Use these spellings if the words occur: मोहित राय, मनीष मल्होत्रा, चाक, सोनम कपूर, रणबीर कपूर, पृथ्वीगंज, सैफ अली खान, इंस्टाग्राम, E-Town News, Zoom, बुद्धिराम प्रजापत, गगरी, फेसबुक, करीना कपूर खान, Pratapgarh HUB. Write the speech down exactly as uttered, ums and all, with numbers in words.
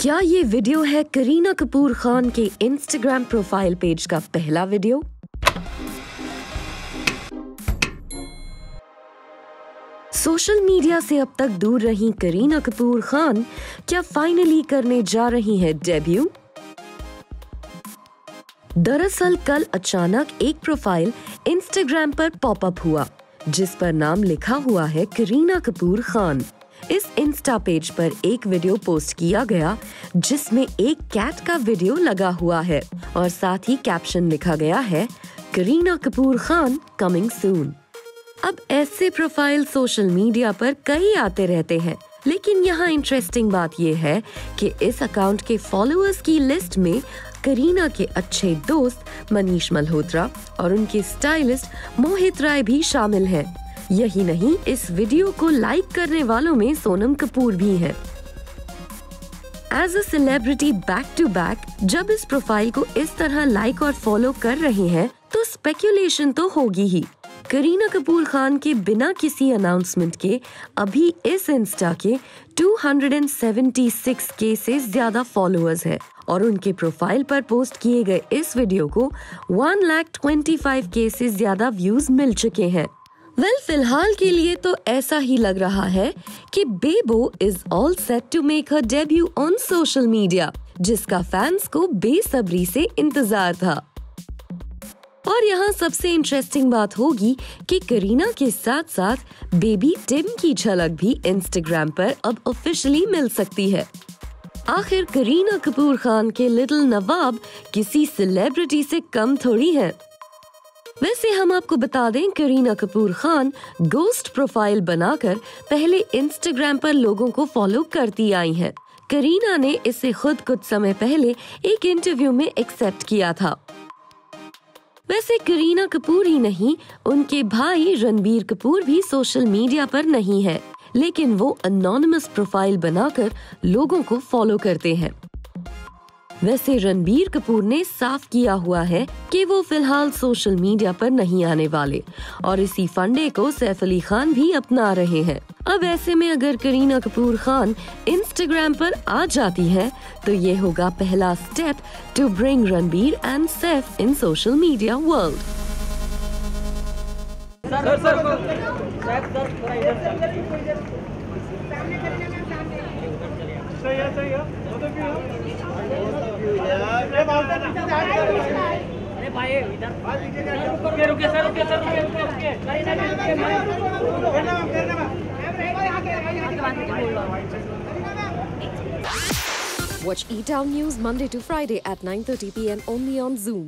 क्या ये वीडियो है करीना कपूर खान के इंस्टाग्राम प्रोफाइल पेज का पहला वीडियो? सोशल मीडिया से अब तक दूर रही करीना कपूर खान क्या फाइनली करने जा रही है डेब्यू? दरअसल कल अचानक एक प्रोफाइल इंस्टाग्राम पर पॉपअप हुआ जिस पर नाम लिखा हुआ है करीना कपूर खान। इस इंस्टा पेज पर एक वीडियो पोस्ट किया गया जिसमें एक कैट का वीडियो लगा हुआ है और साथ ही कैप्शन लिखा गया है करीना कपूर खान कमिंग सून। अब ऐसे प्रोफाइल सोशल मीडिया पर कई आते रहते हैं, लेकिन यहाँ इंटरेस्टिंग बात ये है कि इस अकाउंट के फॉलोअर्स की लिस्ट में करीना के अच्छे दोस्त मनीष मल्होत्रा और उनके स्टाइलिस्ट मोहित राय भी शामिल हैं। यही नहीं, इस वीडियो को लाइक करने वालों में सोनम कपूर भी है। As a celebrity back to back जब इस प्रोफाइल को इस तरह लाइक और फॉलो कर रहे हैं तो स्पेकुलेशन तो होगी ही। करीना कपूर खान के बिना किसी अनाउंसमेंट के अभी इस इंस्टा के दो सौ छिहत्तर के से ज्यादा फॉलोअर्स हैं और उनके प्रोफाइल पर पोस्ट किए गए इस वीडियो को एक लाख पच्चीस हज़ार के से ज्यादा व्यूज मिल चुके हैं। वेल well, फिलहाल के लिए तो ऐसा ही लग रहा है कि Bebo is all set to make her debut on social media, जिसका फैंस को बेसब्री से इंतजार था। और यहाँ सबसे इंटरेस्टिंग बात होगी कि करीना के साथ साथ बेबी टिम की झलक भी इंस्टाग्राम पर अब ऑफिशियली मिल सकती है। आखिर करीना कपूर खान के लिटिल नवाब किसी सेलिब्रिटी से कम थोड़ी है। वैसे हम आपको बता दें, करीना कपूर खान गोस्ट प्रोफाइल बनाकर पहले इंस्टाग्राम पर लोगों को फॉलो करती आई हैं। करीना ने इसे खुद कुछ समय पहले एक इंटरव्यू में एक्सेप्ट किया था। वैसे करीना कपूर ही नहीं, उनके भाई रणबीर कपूर भी सोशल मीडिया पर नहीं है, लेकिन वो अनोनिमस प्रोफाइल बनाकर लोगों को फॉलो करते हैं। वैसे रणबीर कपूर ने साफ किया हुआ है कि वो फिलहाल सोशल मीडिया पर नहीं आने वाले और इसी फंडे को सैफ अली खान भी अपना रहे हैं। अब ऐसे में अगर करीना कपूर खान इंस्टाग्राम पर आ जाती है तो ये होगा पहला step to bring Ranbir and Saif in social media world. अरे भाई इधर रुके रुके सर रुके सर रुके रुके रुके नहीं नहीं नहीं नहीं। Watch E-Town News Monday to Friday at nine thirty p m only on Zoom.